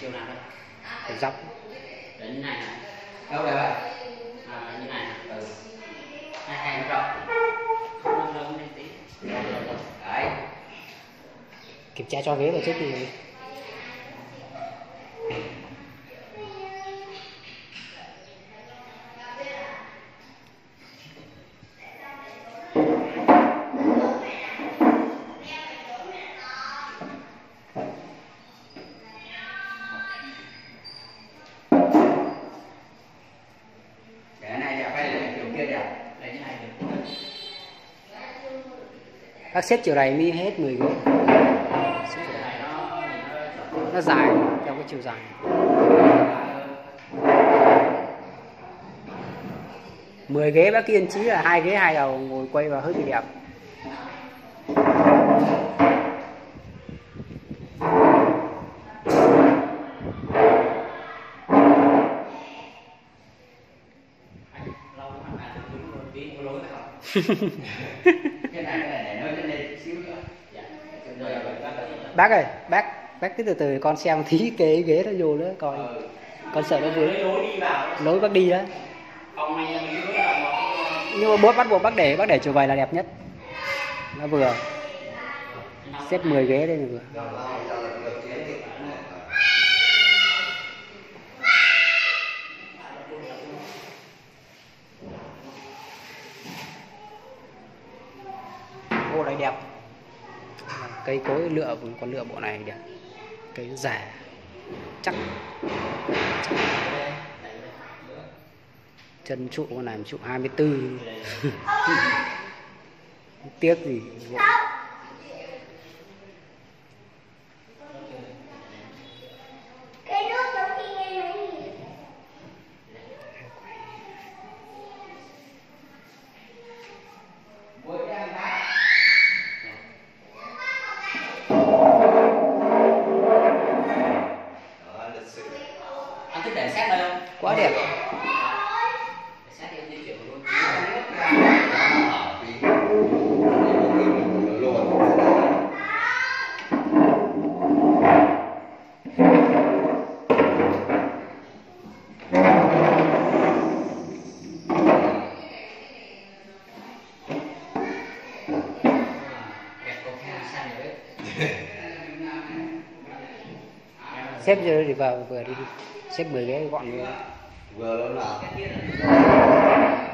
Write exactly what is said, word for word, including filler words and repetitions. chiều nào đây? Phải dọc. Đến như này này. Đâu đây vậy? À, như này này. Ừ. Hai hai rộng. Không nâng lên lên tí. Đấy. Kiểm tra cho ghế vào trước đi. Các xếp chiều này mới hết mười ghế. Nó dài theo cái chiều dài. mười ghế bác kiên chí là hai ghế hai đầu ngồi quay vào hơi bị đẹp. Bác ơi, bác bác cứ từ từ con xem tí cái ghế nó vô nữa coi. Ừ. Con sợ nó vướng lối bác đi á. Nhưng mà bố bắt buộc bác để bác để chiều vầy là đẹp nhất. Nó vừa. Xếp mười ghế đây vừa. Bộ này đẹp. Cây cối lựa con lựa bộ này đẹp. Cây nó già chắc. Chân trụ con này trụ hai mươi tư. Tiếc gì. Quá đẹp. Xếp giờ đi vào vừa đi. Xếp mười ghế gọn vừa. Vừa luôn nào.